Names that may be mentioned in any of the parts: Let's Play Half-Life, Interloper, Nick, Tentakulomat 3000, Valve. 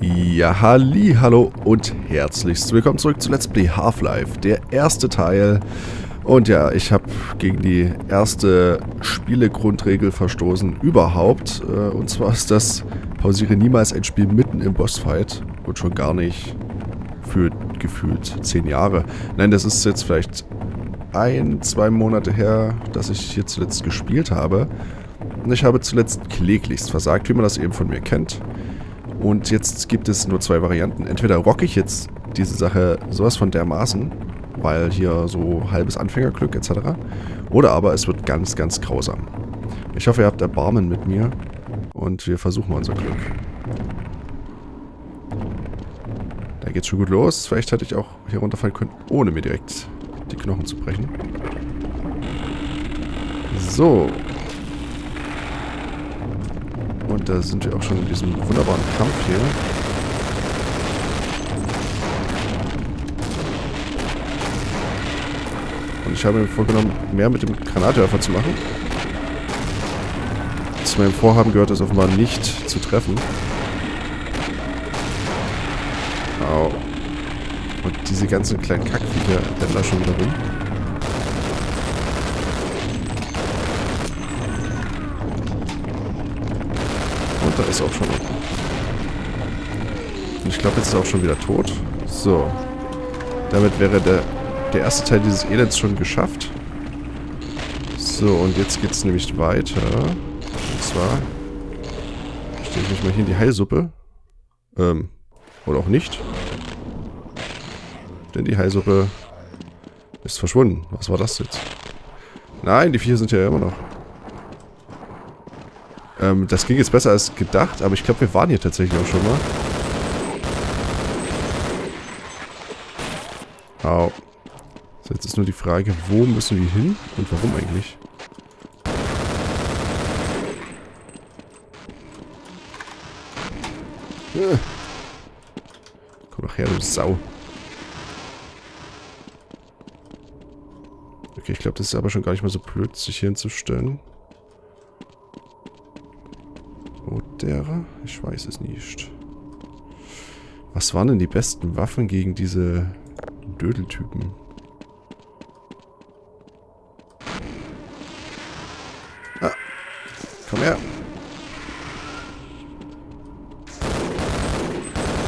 Ja, halli, hallo und herzlichst willkommen zurück zu Let's Play Half-Life, der erste Teil. Und ja, ich habe gegen die erste Spielegrundregel verstoßen überhaupt. Und zwar ist das, pausiere niemals ein Spiel mitten im Bossfight und schon gar nicht für gefühlt 10 Jahre. Nein, das ist jetzt vielleicht 1, 2 Monate her, dass ich hier zuletzt gespielt habe. Und ich habe zuletzt kläglichst versagt, wie man das eben von mir kennt. Und jetzt gibt es nur 2 Varianten. Entweder rocke ich jetzt diese Sache sowas von dermaßen, weil hier so halbes Anfängerglück etc. Oder aber es wird ganz, ganz grausam. Ich hoffe, ihr habt Erbarmen mit mir und wir versuchen unser Glück. Da geht's schon gut los. Vielleicht hätte ich auch hier runterfallen können, ohne mir direkt die Knochen zu brechen. So. Und da sind wir auch schon in diesem wunderbaren Kampf hier. Und ich habe mir vorgenommen, mehr mit dem Granatwerfer zu machen. Zu meinem Vorhaben gehört es offenbar nicht zu treffen. Au. Und diese ganzen kleinen Kackviecher rennen da schon wieder rum. Ist auch schon unten. Und ich glaube, jetzt ist er auch schon wieder tot. So. Damit wäre der erste Teil dieses Elends schon geschafft. So, und jetzt geht es nämlich weiter. Und zwar stelle ich mich mal hier in die Heilsuppe. Oder auch nicht. Denn die Heilsuppe ist verschwunden. Was war das jetzt? Nein, die Viecher sind ja immer noch. Das ging jetzt besser als gedacht, aber ich glaube, wir waren hier tatsächlich auch schon mal. Au. So, jetzt ist nur die Frage, wo müssen wir hin und warum eigentlich? Komm doch her, du Sau. Okay, ich glaube, das ist aber schon gar nicht mal so blöd, sich hier hinzustellen. Ich weiß es nicht. Was waren denn die besten Waffen gegen diese Dödeltypen? Ah, komm her.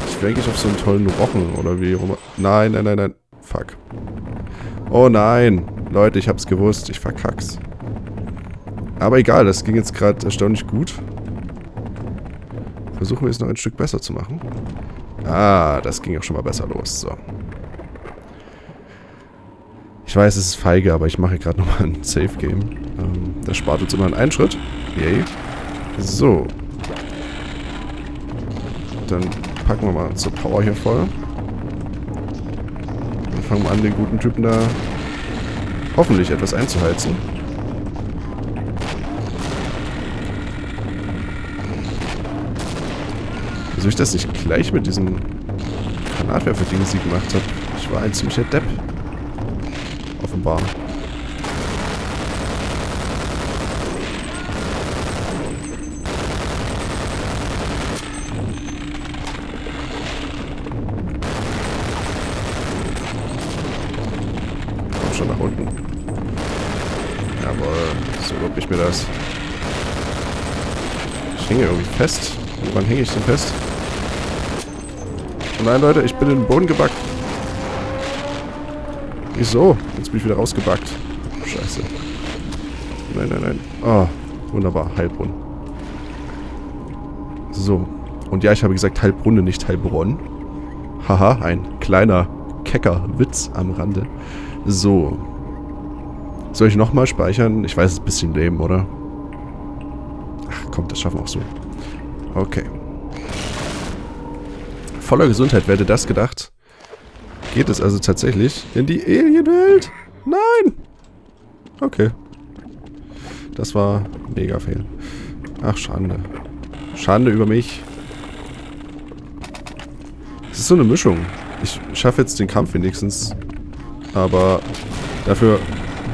Ich denke ich auf so einen tollen Rochen oder wie rum. Nein, nein, nein, nein. Fuck. Oh nein. Leute, ich hab's gewusst. Ich verkack's. Aber egal, das ging jetzt gerade erstaunlich gut. Versuchen wir es noch ein Stück besser zu machen. Ah, das ging auch schon mal besser los. So. Ich weiß, es ist feige, aber ich mache gerade nochmal ein Safe-Game. Das spart uns immer einen Einschritt. Yay. So. Dann packen wir mal unsere Power hier voll. Und fangen an, den guten Typen da hoffentlich etwas einzuheizen. Wieso ich das nicht gleich mit diesen Granatwerfer-Dingen sie gemacht habe. Ich war ein ziemlicher Depp. Offenbar. Komm schon nach unten. Jawohl, so lob ich mir das. Ich hänge irgendwie fest. Wann hänge ich denn fest? Nein, Leute, ich bin in den Boden gebackt. Wieso? Jetzt bin ich wieder rausgebackt. Scheiße. Nein, nein, nein. Oh, wunderbar. Heilbrunnen. So. Und ja, ich habe gesagt Heilbrunnen, nicht Heilbronn. Haha, ein kleiner, kecker Witz am Rande. So. Soll ich nochmal speichern? Ich weiß, es ist ein bisschen lame, oder? Ach, komm, das schaffen wir auch so. Okay. Voller Gesundheit, wer hätte das gedacht? Geht es also tatsächlich in die Alienwelt? Nein! Okay. Das war mega fehl. Ach, Schande. Schande über mich. Es ist so eine Mischung. Ich schaffe jetzt den Kampf wenigstens. Aber dafür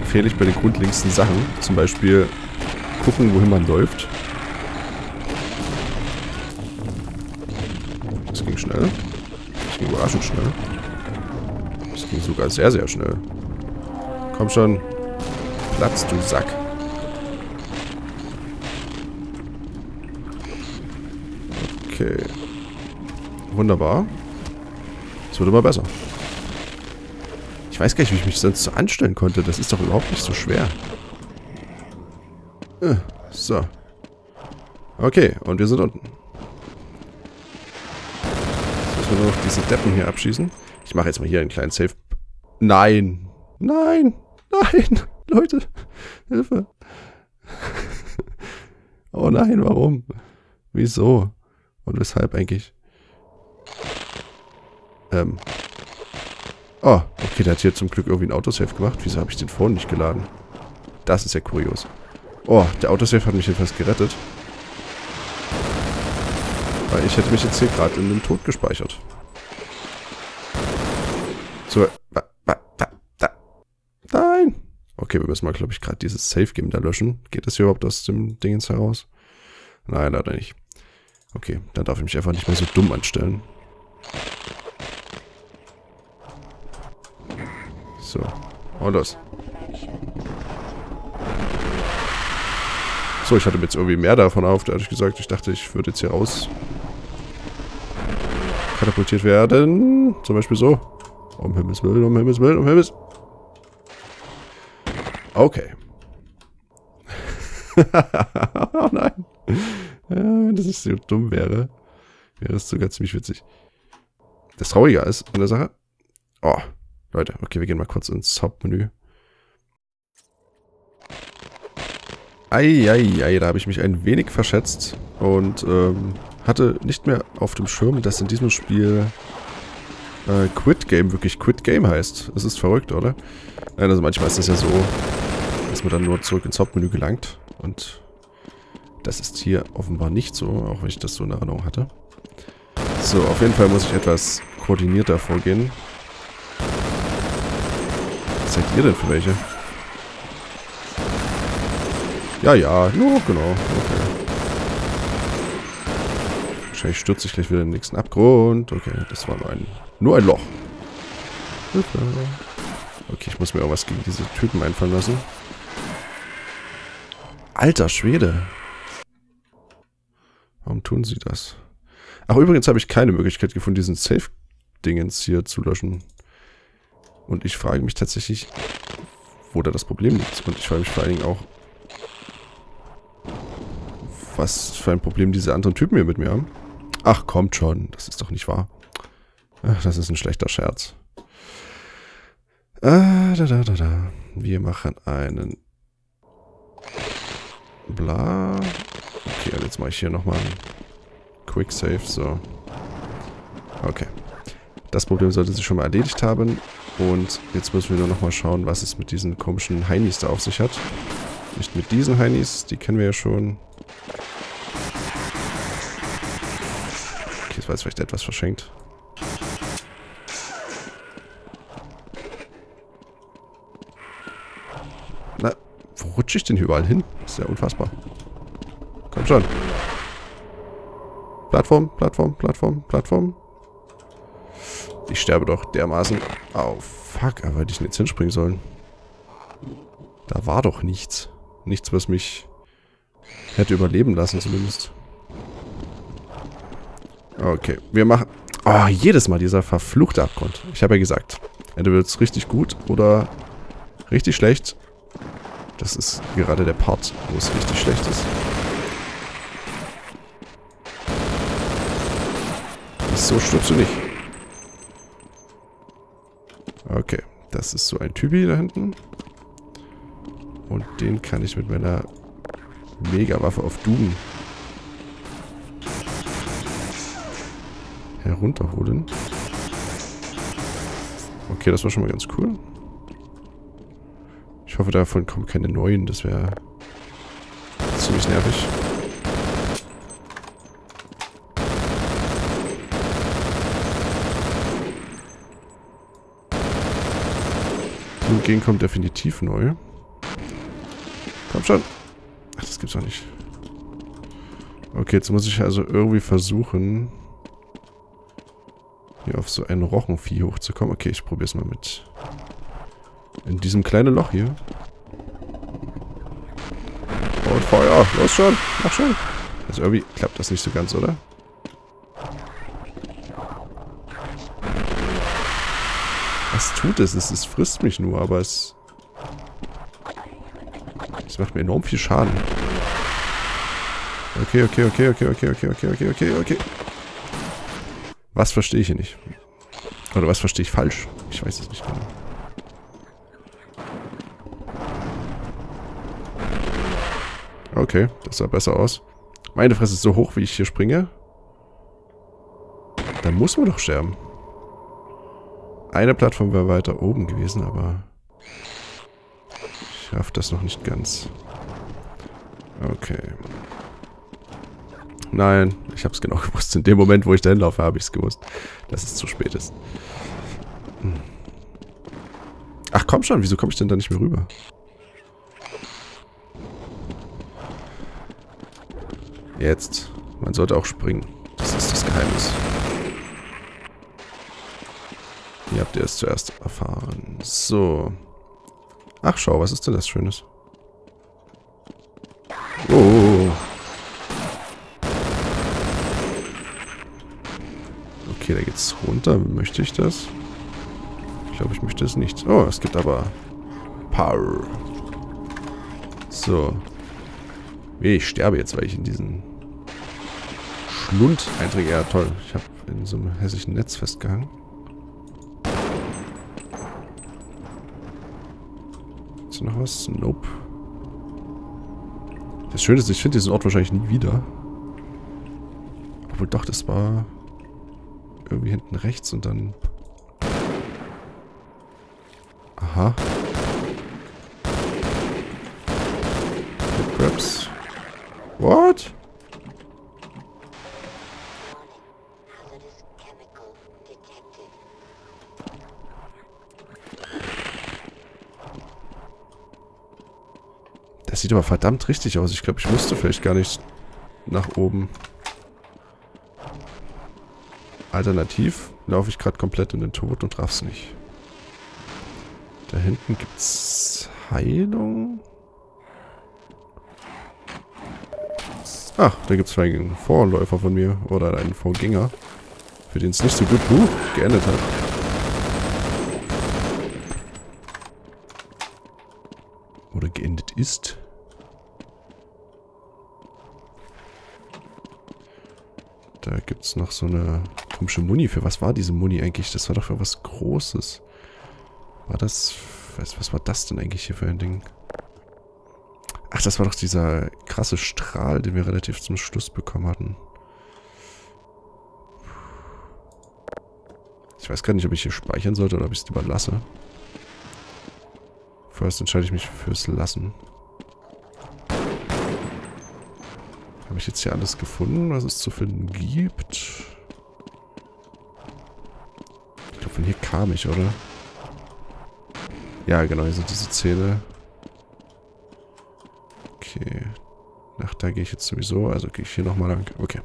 fehle ich bei den grundlegendsten Sachen. Zum Beispiel gucken, wohin man läuft. Das ging schnell. Das ging überraschend schnell. Das ging sogar sehr, sehr schnell. Komm schon. Platz, du Sack. Okay. Wunderbar. Es wird immer besser. Ich weiß gar nicht, wie ich mich sonst so anstellen konnte. Das ist doch überhaupt nicht so schwer. So. Okay, und wir sind unten. Jetzt müssen wir nur noch diese Deppen hier abschießen. Ich mache jetzt mal hier einen kleinen Save. Nein! Nein! Nein! Leute! Hilfe! Oh nein, warum? Wieso? Und weshalb eigentlich? Oh, okay, der hat hier zum Glück irgendwie einen Autosave gemacht. Wieso habe ich den vorhin nicht geladen? Das ist ja kurios. Oh, der Autosave hat mich jedenfalls gerettet. Weil ich hätte mich jetzt hier gerade in den Tod gespeichert. So, nein! Okay, wir müssen mal, glaube ich, gerade dieses Save-Game da löschen. Geht das hier überhaupt aus dem Dingens heraus? Nein, leider nicht. Okay, dann darf ich mich einfach nicht mehr so dumm anstellen. So, und los. So, ich hatte mir jetzt irgendwie mehr davon auf, ehrlich gesagt. Ich dachte, ich würde jetzt hier raus katapultiert werden. Zum Beispiel so. Um Himmels Willen, um Himmels Willen, um Himmels... Okay. Oh nein. Ja, wenn das nicht so dumm wäre, wäre es sogar ziemlich witzig. Das Traurige ist an der Sache... Oh, Leute. Okay, wir gehen mal kurz ins Hauptmenü. Eieiei, da habe ich mich ein wenig verschätzt und hatte nicht mehr auf dem Schirm, dass in diesem Spiel Quit Game wirklich Quit Game heißt. Es ist verrückt, oder? Nein, also manchmal ist das ja so, dass man dann nur zurück ins Hauptmenü gelangt und das ist hier offenbar nicht so, auch wenn ich das so in Erinnerung hatte. So, auf jeden Fall muss ich etwas koordinierter vorgehen. Was seid ihr denn für welche? Ja, ja, no, genau, okay. Wahrscheinlich stürze ich gleich wieder in den nächsten Abgrund. Okay, das war nur ein Loch. Okay, ich muss mir auch was gegen diese Typen einfallen lassen. Alter Schwede. Warum tun sie das? Ach, übrigens habe ich keine Möglichkeit gefunden, diesen Safe-Dingens hier zu löschen. Und ich frage mich tatsächlich, wo da das Problem liegt. Und ich frage mich vor allen Dingen auch, was für ein Problem diese anderen Typen hier mit mir haben. Ach, kommt schon. Das ist doch nicht wahr. Ach, das ist ein schlechter Scherz. Wir machen einen... Bla. Okay, und jetzt mache ich hier nochmal einen Quick Save. So. Okay. Das Problem sollte sich schon mal erledigt haben. Und jetzt müssen wir nur nochmal schauen, was es mit diesen komischen Heinis da auf sich hat. Nicht mit diesen Heinis. Die kennen wir ja schon. War jetzt vielleicht etwas verschenkt. Na, wo rutsche ich denn hier überall hin? Ist ja unfassbar. Komm schon. Plattform, Plattform, Plattform, Plattform. Ich sterbe doch dermaßen. Oh, fuck, aber hätte ich jetzt hinspringen sollen. Da war doch nichts. Nichts, was mich hätte überleben lassen zumindest. Okay, wir machen... Oh, jedes Mal dieser verfluchte Abgrund. Ich habe ja gesagt, entweder wird es richtig gut oder richtig schlecht. Das ist gerade der Part, wo es richtig schlecht ist. So stirbst du nicht. Okay, das ist so ein Typi da hinten. Und den kann ich mit meiner Megawaffe auf Doom herunterholen. Okay, das war schon mal ganz cool. Ich hoffe, davon kommen keine neuen. Das wäre ziemlich nervig. Hingegen kommt definitiv neu. Komm schon. Ach, das gibt's doch nicht. Okay, jetzt muss ich also irgendwie versuchen... hier auf so ein Roggenvieh hochzukommen. Okay, ich probiere es mal mit. In diesem kleinen Loch hier. Und Feuer. Los schon. Mach schon. Also irgendwie klappt das nicht so ganz, oder? Was tut es? Es frisst mich nur, aber es... Es macht mir enorm viel Schaden. Okay. Was verstehe ich hier nicht? Oder was verstehe ich falsch? Ich weiß es nicht genau. Okay, das sah besser aus. Meine Fresse ist so hoch, wie ich hier springe. Dann muss man doch sterben. Eine Plattform wäre weiter oben gewesen, aber... Ich schaffe das noch nicht ganz. Okay. Nein, ich habe es genau gewusst. In dem Moment, wo ich dahin laufe, habe ich es gewusst, dass es zu spät ist. Ach komm schon, wieso komme ich denn da nicht mehr rüber? Jetzt. Man sollte auch springen. Das ist das Geheimnis. Hier habt ihr es zuerst erfahren. So. Ach, schau, was ist denn das Schönes? Oh. Okay, da geht's runter. Möchte ich das? Ich glaube, ich möchte es nicht. Oh, es gibt aber Power. So. Ich sterbe jetzt, weil ich in diesen Schlund eindringe. Ja, toll. Ich habe in so einem hässlichen Netz festgehangen. Ist noch was? Nope. Das Schöne ist, ich finde diesen Ort wahrscheinlich nie wieder. Obwohl doch, das war irgendwie hinten rechts und dann... Aha. Crabs. What? Das sieht aber verdammt richtig aus. Ich glaube, ich musste vielleicht gar nicht nach oben. Alternativ laufe ich gerade komplett in den Tod und raff's nicht. Da hinten gibt's Heilung. Ach, da gibt es vielleicht einen Vorläufer von mir oder einen Vorgänger, für den es nicht so gut geendet hat. Oder geendet ist. Da gibt es noch so eine komische Muni. Für was war diese Muni eigentlich? Das war doch für was Großes. War das... Was war das denn eigentlich hier für ein Ding? Ach, das war doch dieser krasse Strahl, den wir relativ zum Schluss bekommen hatten. Ich weiß gar nicht, ob ich hier speichern sollte oder ob ich es lieber lasse. Vorerst entscheide ich mich fürs Lassen. Habe ich jetzt hier alles gefunden, was es zu finden gibt? Ich glaube, von hier kam ich, oder? Ja, genau, hier sind diese Zähne. Okay. Nach da gehe ich jetzt sowieso. Also gehe ich hier nochmal lang. Okay.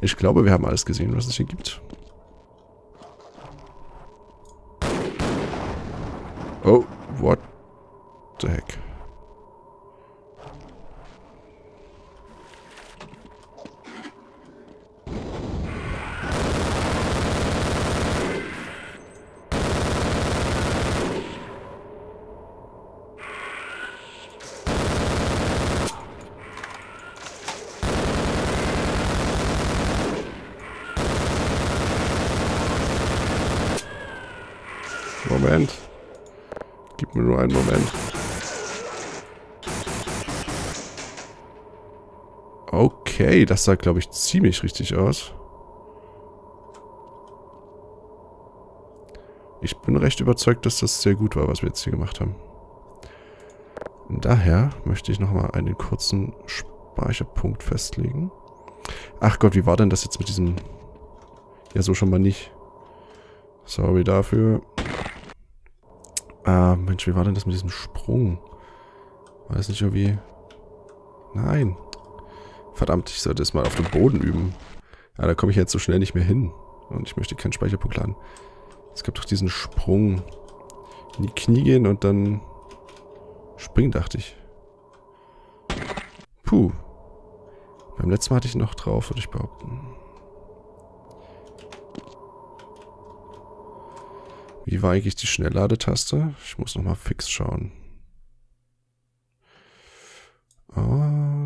Ich glaube, wir haben alles gesehen, was es hier gibt. Oh, what the heck? Moment. Gib mir nur einen Moment. Okay, das sah, glaube ich, ziemlich richtig aus. Ich bin recht überzeugt, dass das sehr gut war, was wir jetzt hier gemacht haben. Und daher möchte ich nochmal einen kurzen Speicherpunkt festlegen. Ach Gott, wie war denn das jetzt mit diesem... Ja, so schon mal nicht. Sorry dafür. Ah, Mensch, wie war denn das mit diesem Sprung? War das nicht irgendwie... Nein. Verdammt, ich sollte es mal auf dem Boden üben. Ah, da komme ich jetzt so schnell nicht mehr hin. Und ich möchte keinen Speicherpunkt laden. Es gab doch diesen Sprung. In die Knie gehen und dann springen, dachte ich. Puh. Beim letzten Mal hatte ich noch drauf, würde ich behaupten. Wie war eigentlich die Schnellladetaste? Ich muss nochmal fix schauen. Ah,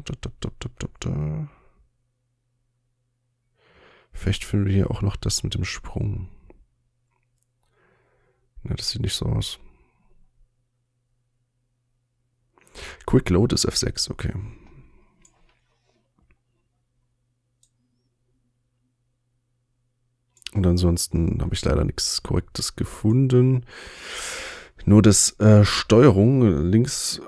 da. Vielleicht finden wir hier auch noch das mit dem Sprung. Na, das sieht nicht so aus. Quick Load ist F6, okay. Und ansonsten habe ich leider nichts Korrektes gefunden. Nur, dass Steuerung links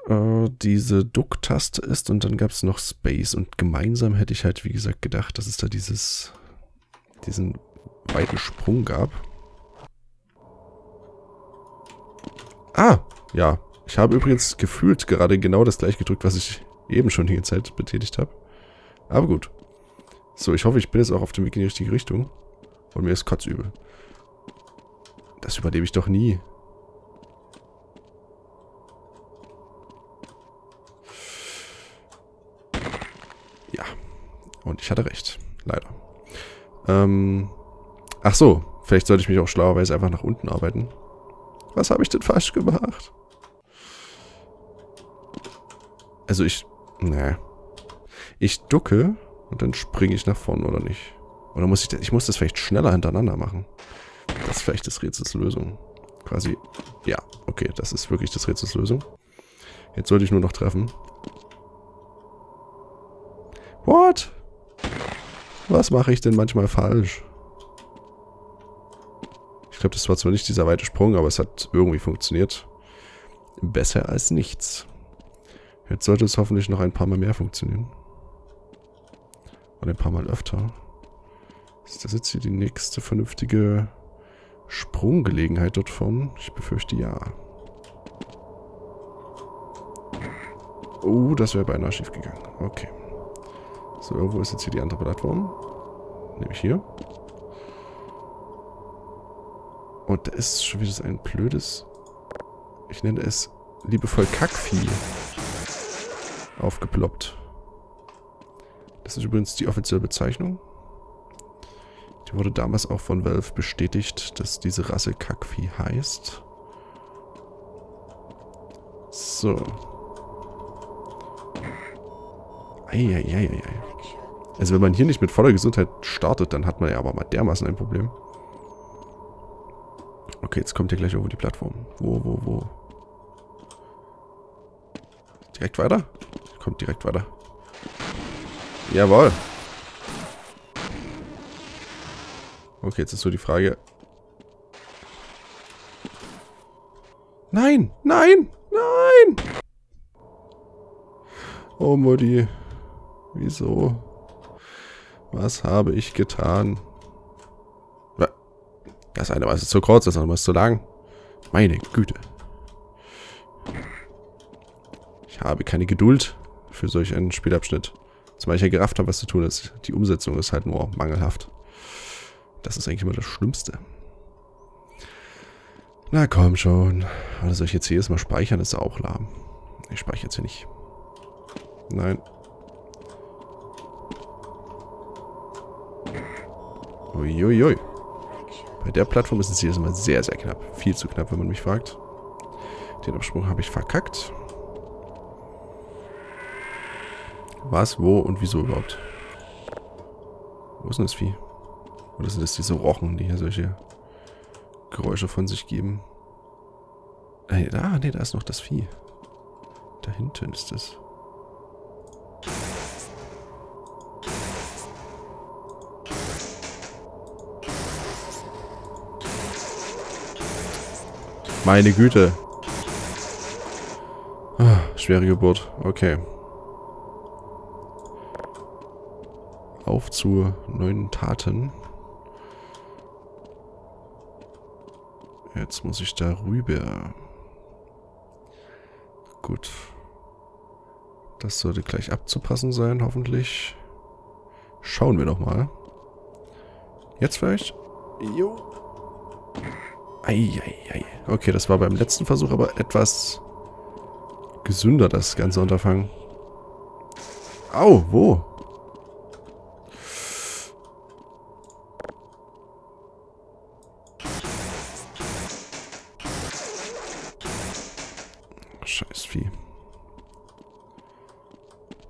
diese Duck-Taste ist und dann gab es noch Space. Und gemeinsam hätte ich halt, wie gesagt, gedacht, dass es da diesen weiten Sprung gab. Ah, ja. Ich habe übrigens gefühlt gerade genau das gleiche gedrückt, was ich eben schon die ganze Zeit betätigt habe. Aber gut. So, ich hoffe, ich bin jetzt auch auf dem Weg in die richtige Richtung. Und mir ist kotzübel. Das überlebe ich doch nie. Ja. Und ich hatte recht. Leider. Ach so. Vielleicht sollte ich mich auch schlauerweise einfach nach unten arbeiten. Was habe ich denn falsch gemacht? Also ich... Ne. Ich ducke und dann springe ich nach vorne, oder nicht? Oder muss ich das... Ich muss das vielleicht schneller hintereinander machen. Das ist vielleicht das Rätsels Lösung. Quasi... Ja, okay. Das ist wirklich das Rätsels Lösung. Jetzt sollte ich nur noch treffen. What? Was mache ich denn manchmal falsch? Ich glaube, das war zwar nicht dieser weite Sprung, aber es hat irgendwie funktioniert. Besser als nichts. Jetzt sollte es hoffentlich noch ein paar Mal mehr funktionieren. Und ein paar Mal öfter. Ist das jetzt hier die nächste vernünftige Sprunggelegenheit dort vorne? Ich befürchte ja. Oh, das wäre beinahe schief gegangen. Okay. So, irgendwo ist jetzt hier die andere Plattform. Nämlich hier. Und da ist schon wieder so ein blödes... Ich nenne es liebevoll Kackvieh. Aufgeploppt. Das ist übrigens die offizielle Bezeichnung. Die wurde damals auch von Valve bestätigt, dass diese Rasse Kackvieh heißt. So. Eieieiei. Also wenn man hier nicht mit voller Gesundheit startet, dann hat man ja aber mal dermaßen ein Problem. Okay, jetzt kommt hier gleich irgendwo die Plattform. Wo? Direkt weiter? Kommt direkt weiter. Jawohl. Okay, jetzt ist so die Frage. Nein! Oh, Mutti. Wieso? Was habe ich getan? Das eine Mal ist zu kurz, das andere Mal ist zu lang. Meine Güte. Ich habe keine Geduld für solch einen Spielabschnitt. Zumal ich ja gerafft habe, was zu tun ist. Die Umsetzung ist halt nur mangelhaft. Das ist eigentlich immer das Schlimmste. Na komm schon. Oder soll ich jetzt jedes Mal speichern? Das ist auch lahm. Ich speichere jetzt hier nicht. Nein. Uiuiui. Bei der Plattform ist es jedes Mal sehr, sehr knapp. Viel zu knapp, wenn man mich fragt. Den Absprung habe ich verkackt. Was, wo und wieso überhaupt? Wo ist denn das Vieh? Oder sind das diese Rochen, die hier solche Geräusche von sich geben? Ah, nee, da ist noch das Vieh. Da hinten ist es. Meine Güte. Ah, schwere Geburt. Okay. Auf zu neuen Taten. Jetzt muss ich da rüber. Gut. Das sollte gleich abzupassen sein, hoffentlich. Schauen wir doch mal. Jetzt vielleicht? Jo. Eieiei. Okay, das war beim letzten Versuch aber etwas gesünder, das ganze Unterfangen. Au, wo? Scheiß Vieh.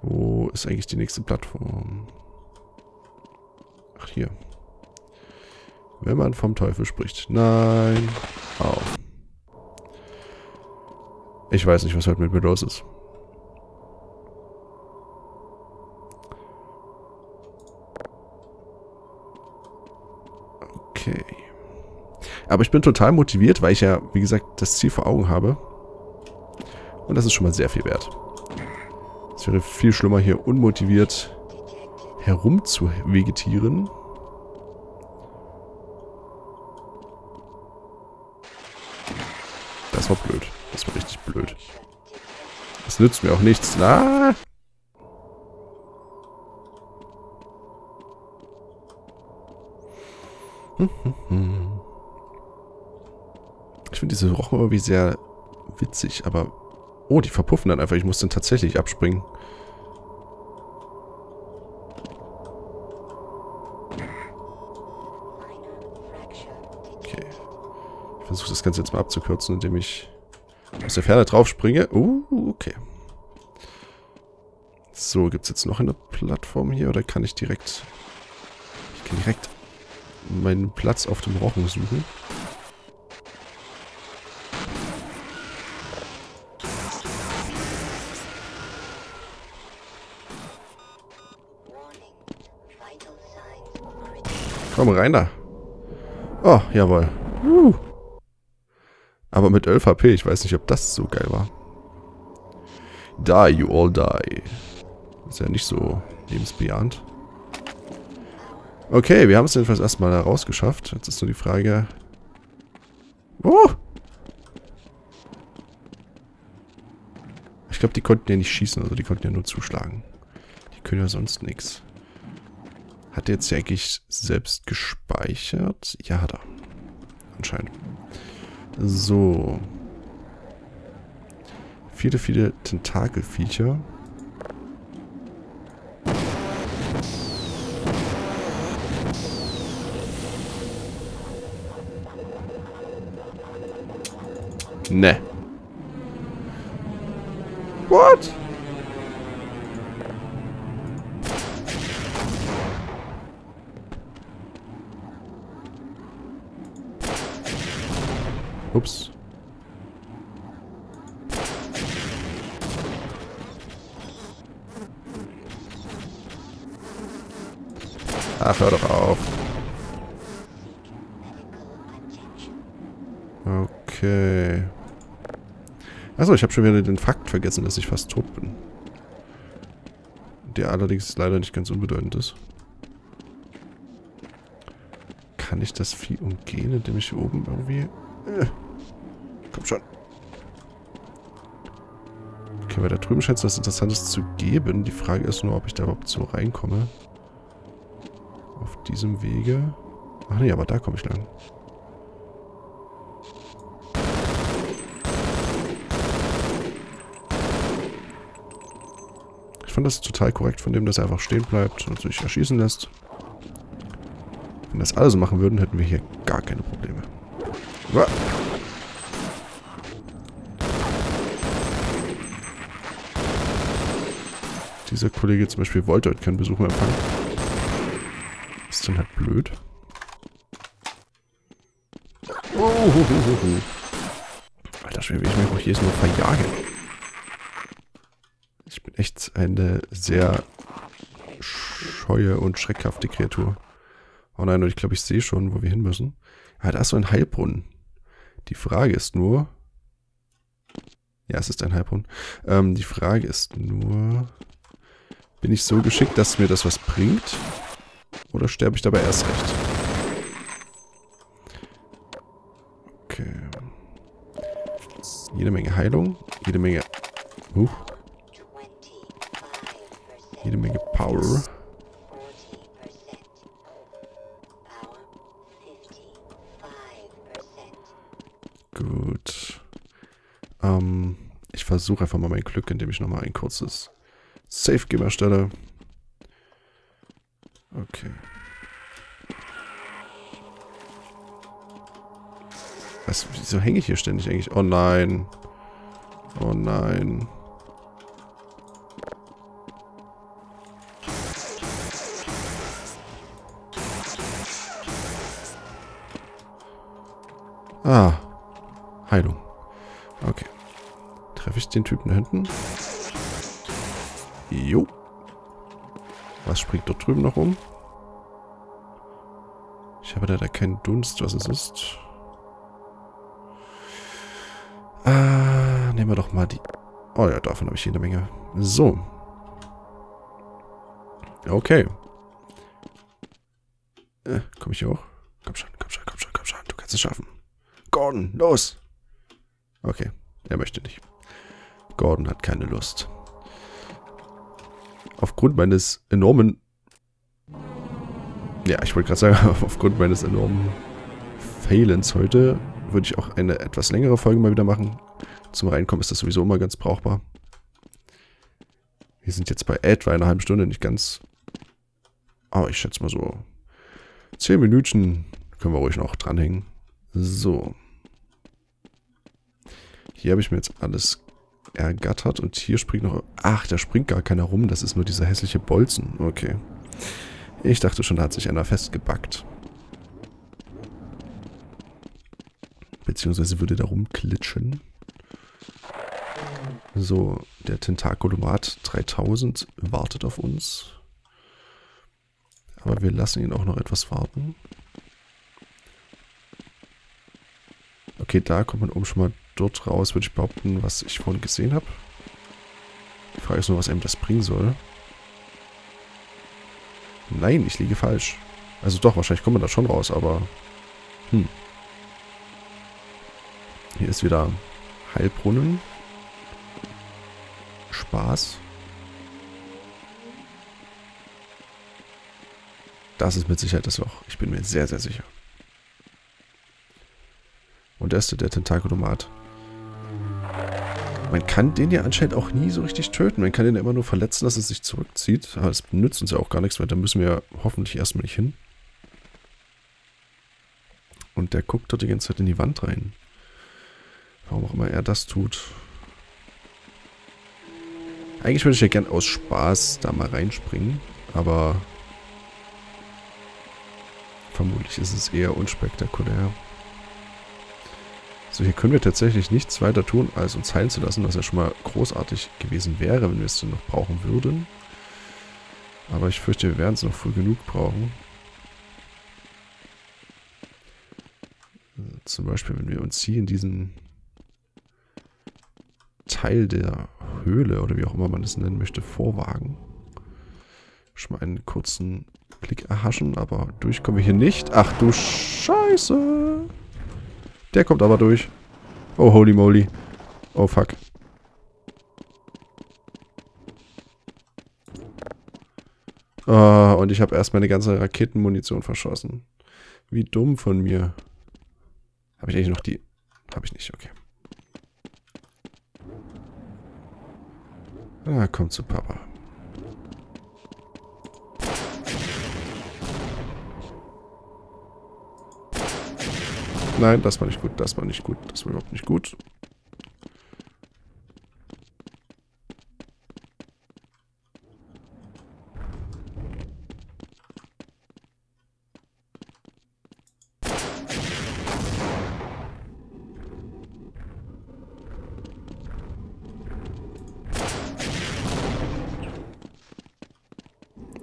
Wo ist eigentlich die nächste Plattform? Ach, hier. Wenn man vom Teufel spricht. Nein. Au. Ich weiß nicht, was heute mit mir los ist. Okay. Aber ich bin total motiviert, weil ich ja, wie gesagt, das Ziel vor Augen habe. Und das ist schon mal sehr viel wert. Es wäre viel schlimmer, hier unmotiviert herumzuvegetieren. Das war blöd. Das war richtig blöd. Das nützt mir auch nichts. Na? Ich finde diese Rochen irgendwie sehr witzig, aber... Oh, die verpuffen dann einfach. Ich muss dann tatsächlich abspringen. Okay. Ich versuche das Ganze jetzt mal abzukürzen, indem ich aus der Ferne drauf springe. Okay. So, gibt es jetzt noch eine Plattform hier? Oder kann ich direkt... Ich kann direkt meinen Platz auf dem Rochen suchen. Komm rein da. Oh, jawohl. Aber mit 11 HP, ich weiß nicht, ob das so geil war. Die, you all die. Ist ja nicht so lebensbejahend. Okay, wir haben es jedenfalls erstmal da rausgeschafft. Jetzt ist nur die Frage... Ich glaube, die konnten ja nicht schießen, also die konnten ja nur zuschlagen. Die können ja sonst nichts. Hat er jetzt ja eigentlich selbst gespeichert? Ja, hat er. Anscheinend. So. Viele, viele Tentakelviecher. Ne. What? Ups. Ach, hör doch auf. Okay. Achso, ich habe schon wieder den Fakt vergessen, dass ich fast tot bin. Der allerdings leider nicht ganz unbedeutend ist. Kann ich das Vieh umgehen, indem ich hier oben irgendwie... Komm schon. Okay, weil da drüben scheint es was Interessantes zu geben. Die Frage ist nur, ob ich da überhaupt so reinkomme. Auf diesem Wege. Ach nee, aber da komme ich lang. Ich fand das total korrekt von dem, dass er einfach stehen bleibt und sich erschießen lässt. Wenn das alle so machen würden, hätten wir hier gar keine Probleme. Dieser Kollege zum Beispiel wollte heute keinen Besuch mehr empfangen. Ist dann halt blöd. Alter Schwede, will ich mich auch jedes Mal verjagen. Ich bin echt eine sehr scheue und schreckhafte Kreatur. Oh nein, und ich glaube, ich sehe schon, wo wir hin müssen. Ah, da ist so ein Heilbrunnen. Die Frage ist nur... Ja, es ist ein Heilbrunnen. Die Frage ist nur... Bin ich so geschickt, dass mir das was bringt? Oder sterbe ich dabei erst recht? Okay. Jede Menge Heilung. Jede Menge... Jede Menge Power. Gut. Ich versuche einfach mal mein Glück, indem ich nochmal ein kurzes Safe-Game erstelle. Okay. Was, wieso hänge ich hier ständig eigentlich? Oh nein. Oh nein. Ah. Heilung. Okay. Treffe ich den Typen da hinten? Jo. Was springt dort drüben noch um? Ich habe leider keinen Dunst, was es ist. Nehmen wir doch mal die... Oh ja, davon habe ich jede Menge. So. Okay. Komme ich hier hoch? Komm schon, komm schon, komm schon, komm schon. Du kannst es schaffen. Gordon, los! Okay, er möchte nicht. Gordon hat keine Lust. Aufgrund meines enormen... Ja, ich wollte gerade sagen, aufgrund meines enormen Failens heute würde ich auch eine etwas längere Folge mal wieder machen. Zum Reinkommen ist das sowieso immer ganz brauchbar. Wir sind jetzt bei etwa einer halben Stunde, nicht ganz. Aber ich schätze mal so 10 Minütchen können wir ruhig noch dranhängen. So. Hier habe ich mir jetzt alles ergattert und hier springt noch... Ach, da springt gar keiner rum, das ist nur dieser hässliche Bolzen. Okay. Ich dachte schon, da hat sich einer festgebackt. Beziehungsweise würde da rumklitschen. So, der Tentakulomat 3000 wartet auf uns. Aber wir lassen ihn auch noch etwas warten. Okay, da kommt man oben schon mal dort raus, würde ich behaupten, was ich vorhin gesehen habe. Die Frage ist nur, was einem das bringen soll. Nein, ich liege falsch. Also doch, wahrscheinlich kommt man da schon raus, aber... Hm. Hier ist wieder Heilbrunnen. Spaß. Das ist mit Sicherheit das Loch. Ich bin mir sehr, sehr sicher. Und da ist der Tentakulomat. Man kann den ja anscheinend auch nie so richtig töten. Man kann den ja immer nur verletzen, dass es sich zurückzieht. Aber es nützt uns ja auch gar nichts, weil da müssen wir hoffentlich erstmal nicht hin. Und der guckt dort die ganze Zeit in die Wand rein. Warum auch immer er das tut. Eigentlich würde ich ja gern aus Spaß da mal reinspringen, aber vermutlich ist es eher unspektakulär. So, hier können wir tatsächlich nichts weiter tun, als uns heilen zu lassen, was ja schon mal großartig gewesen wäre, wenn wir es denn noch brauchen würden. Aber ich fürchte, wir werden es noch früh genug brauchen. Also zum Beispiel, wenn wir uns hier in diesen Teil der Höhle oder wie auch immer man es nennen möchte, vorwagen. Schon mal einen kurzen Klick erhaschen, aber durch kommen wir hier nicht. Ach du Scheiße! Der kommt aber durch. Oh, holy moly. Oh, fuck. Und ich habe erst meine ganze Raketenmunition verschossen. Wie dumm von mir. Habe ich eigentlich noch die... Habe ich nicht, okay. Ah, komm zu Papa. Nein, das war nicht gut, das war nicht gut, das war überhaupt nicht gut.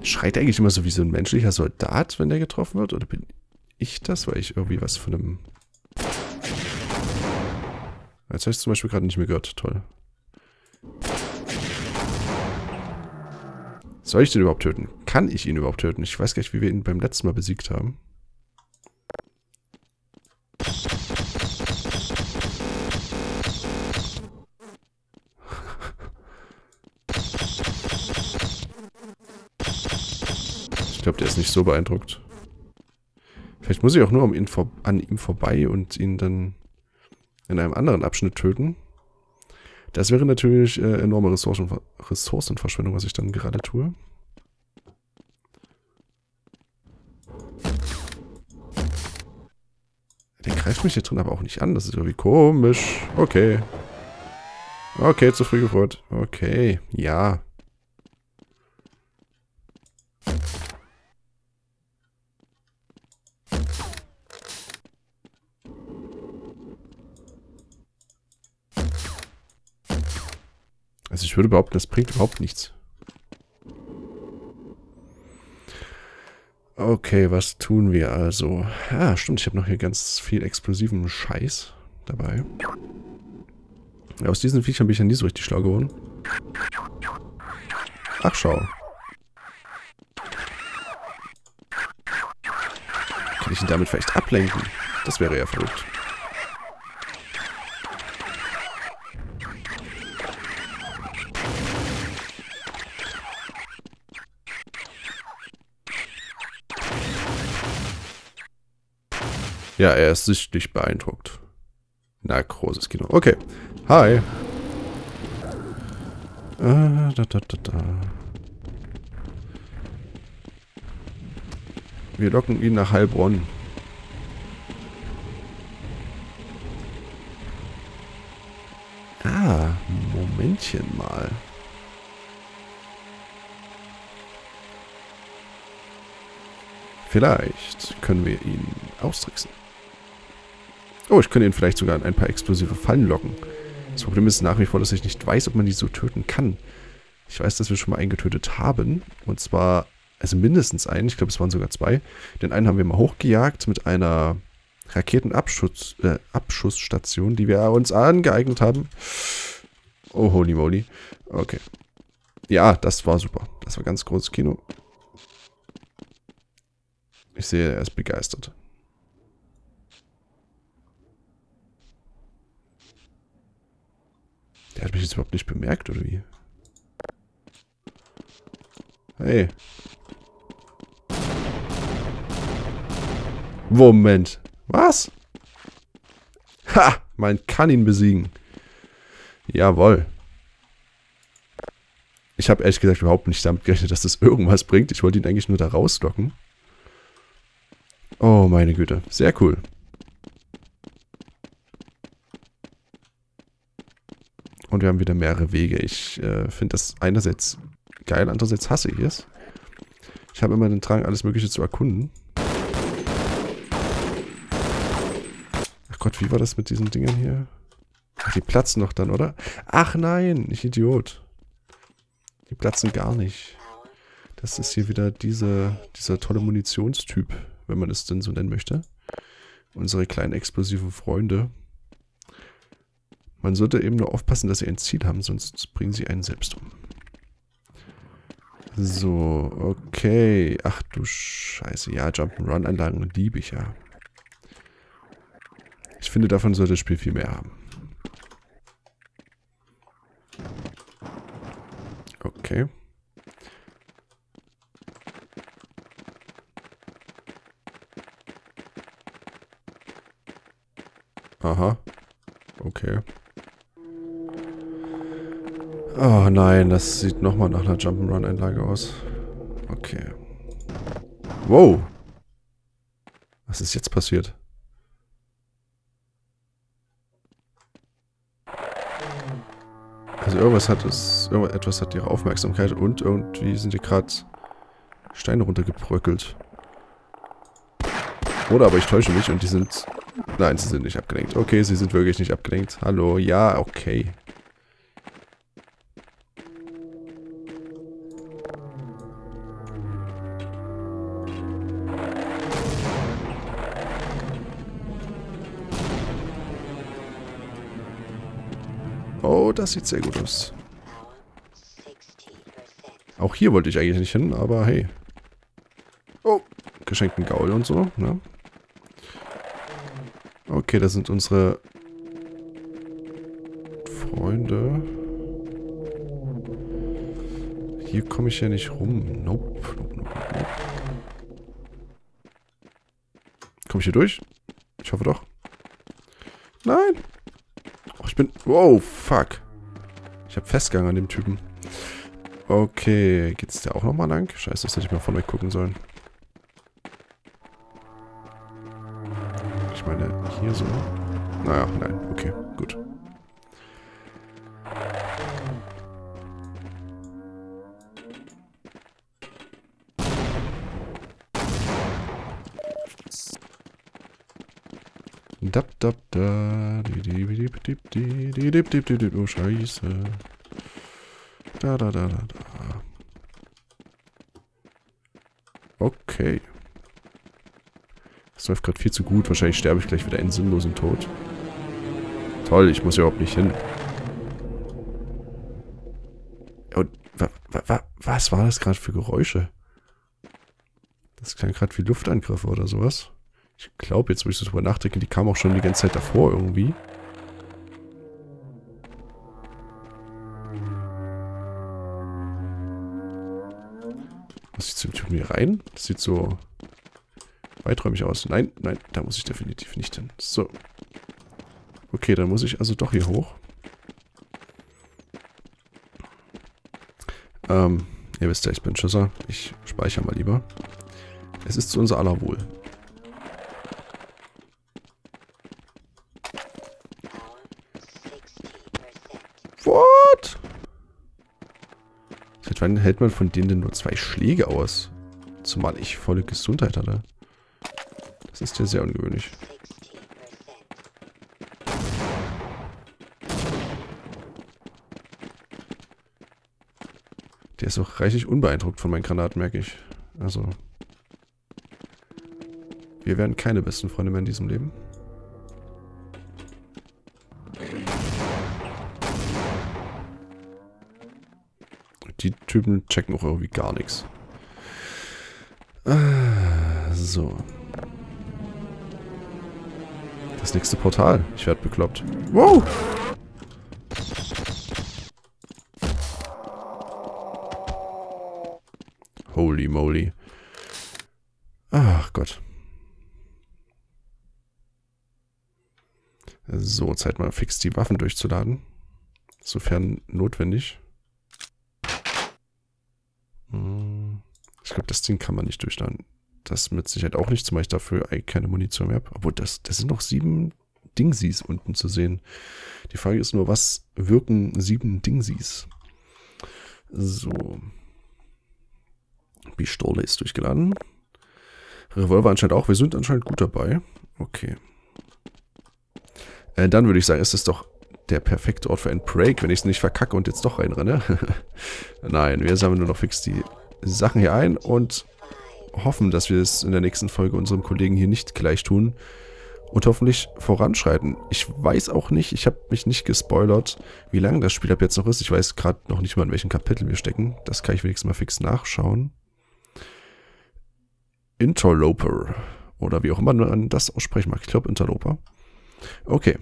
Schreit eigentlich immer so wie so ein menschlicher Soldat, wenn der getroffen wird? Oder bin ich das? Weil ich irgendwie was von einem... Jetzt habe ich es zum Beispiel gerade nicht mehr gehört. Toll. Soll ich den überhaupt töten? Kann ich ihn überhaupt töten? Ich weiß gar nicht, wie wir ihn beim letzten Mal besiegt haben. Ich glaube, der ist nicht so beeindruckt. Vielleicht muss ich auch nur an ihm vorbei und ihn dann... in einem anderen Abschnitt töten. Das wäre natürlich enorme Ressourcenverschwendung, was ich dann gerade tue. Der greift mich hier drin aber auch nicht an. Das ist irgendwie komisch. Okay. Okay, zu früh gefreut. Okay, ja. Also ich würde behaupten, das bringt überhaupt nichts. Okay, was tun wir also? Ah, stimmt, ich habe noch hier ganz viel explosiven Scheiß dabei. Aus diesen Viechern bin ich ja nie so richtig schlau geworden. Ach, schau. Kann ich ihn damit vielleicht ablenken? Das wäre ja verrückt. Ja, er ist sichtlich beeindruckt. Na, großes Kino. Okay. Hi. Wir locken ihn nach Heilbronn. Ah, Momentchen mal. Vielleicht können wir ihn austricksen. Oh, ich könnte ihn vielleicht sogar in ein paar explosive Fallen locken. Das Problem ist nach wie vor, dass ich nicht weiß, ob man die so töten kann. Ich weiß, dass wir schon mal einen getötet haben. Und zwar, also mindestens einen. Ich glaube, es waren sogar zwei. Den einen haben wir mal hochgejagt mit einer Raketenabschussstation, die wir uns angeeignet haben. Oh, holy moly. Okay. Ja, das war super. Das war ganz großes Kino. Ich sehe, er ist begeistert. Der hat mich jetzt überhaupt nicht bemerkt, oder wie? Hey. Moment. Was? Ha! Man kann ihn besiegen. Jawohl. Ich habe ehrlich gesagt überhaupt nicht damit gerechnet, dass das irgendwas bringt. Ich wollte ihn eigentlich nur da rauslocken. Oh, meine Güte. Sehr cool. Und wir haben wieder mehrere Wege. Ich finde das einerseits geil, andererseits hasse ich es. Ich habe immer den Drang, alles Mögliche zu erkunden. Ach Gott, wie war das mit diesen Dingern hier? Ach, die platzen noch dann, oder? Ach nein, ich Idiot. Die platzen gar nicht. Das ist hier wieder dieser tolle Munitionstyp, wenn man es denn so nennen möchte. Unsere kleinen explosiven Freunde. Man sollte eben nur aufpassen, dass sie ein Ziel haben, sonst bringen sie einen selbst um. So, okay. Ach du Scheiße. Ja, Jump'n'Run-Anlagen liebe ich ja. Ich finde, davon sollte das Spiel viel mehr haben. Okay. Aha. Okay. Oh nein, das sieht nochmal nach einer Jump'n'Run-Einlage aus. Okay. Wow. Was ist jetzt passiert? Also irgendetwas hat ihre Aufmerksamkeit und irgendwie sind hier gerade Steine runtergebröckelt. Oder aber ich täusche mich und die sind... Nein, sie sind nicht abgelenkt. Okay, sie sind wirklich nicht abgelenkt. Hallo, ja, okay. Oh, das sieht sehr gut aus. Auch hier wollte ich eigentlich nicht hin, aber hey. Oh, geschenkten Gaul und so, ne? Okay, das sind unsere Freunde. Hier komme ich ja nicht rum. Nope, nope, nope, nope. Komme ich hier durch? Ich hoffe doch. Nein. Ich bin... Wow, fuck. Ich habe Festgang an dem Typen. Okay, geht's da auch nochmal lang? Scheiße, das hätte ich mal von euch gucken sollen. Ich meine, hier so. Naja, nein. Okay, gut. Dab, dab, da. Oh, Scheiße. Da, da, da, da, da. Okay. Das läuft gerade viel zu gut. Wahrscheinlich sterbe ich gleich wieder einen sinnlosen Tod. Toll, ich muss ja überhaupt nicht hin. Und was war das gerade für Geräusche? Das klang gerade wie Luftangriffe oder sowas. Ich glaube, jetzt wo ich so drüber nachdenke, die kamen auch schon die ganze Zeit davor irgendwie. Was sieht zum Typen hier rein? Das sieht so weiträumig aus. Nein, nein, da muss ich definitiv nicht hin. So. Okay, dann muss ich also doch hier hoch. Ihr wisst ja, ich bin Schisser. Ich speichere mal lieber. Es ist zu unser aller Wohl. What? Seit wann hält man von denen denn nur 2 Schläge aus? Zumal ich volle Gesundheit hatte. Das ist ja sehr ungewöhnlich. Der ist auch reichlich unbeeindruckt von meinen Granaten, merke ich. Also. Wir werden keine besten Freunde mehr in diesem Leben. Die Typen checken auch irgendwie gar nichts. So. Das nächste Portal. Ich werde bekloppt. Wow! Holy moly. Ach Gott. So, Zeit mal fix die Waffen durchzuladen. Sofern notwendig. Ich glaube, das Ding kann man nicht durchladen. Das mit Sicherheit auch nicht, zumal ich dafür keine Munition mehr habe. Obwohl, das sind noch 7 Dingsies unten zu sehen. Die Frage ist nur, was wirken 7 Dingsies? So. Pistole ist durchgeladen. Revolver anscheinend auch. Wir sind anscheinend gut dabei. Okay. Dann würde ich sagen, ist es doch der perfekte Ort für einen Break, wenn ich es nicht verkacke und jetzt doch reinrenne. Nein, wir sammeln nur noch fix die Sachen hier ein und hoffen, dass wir es in der nächsten Folge unserem Kollegen hier nicht gleich tun und hoffentlich voranschreiten. Ich weiß auch nicht, ich habe mich nicht gespoilert, wie lange das Spiel ab jetzt noch ist. Ich weiß gerade noch nicht mal, in welchem Kapitel wir stecken. Das kann ich wenigstens mal fix nachschauen. Interloper. Oder wie auch immer man das aussprechen mag. Ich glaube Interloper. Okay.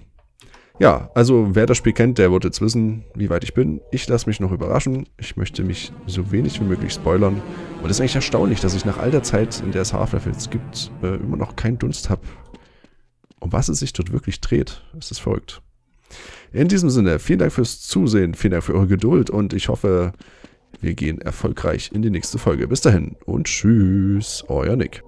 Ja, also wer das Spiel kennt, der wird jetzt wissen, wie weit ich bin. Ich lasse mich noch überraschen. Ich möchte mich so wenig wie möglich spoilern. Und es ist eigentlich erstaunlich, dass ich nach all der Zeit, in der es Half-Life jetzt gibt, immer noch keinen Dunst habe. Um was es sich dort wirklich dreht, ist es verrückt. In diesem Sinne, vielen Dank fürs Zusehen, vielen Dank für eure Geduld und ich hoffe, wir gehen erfolgreich in die nächste Folge. Bis dahin und tschüss, euer Nick.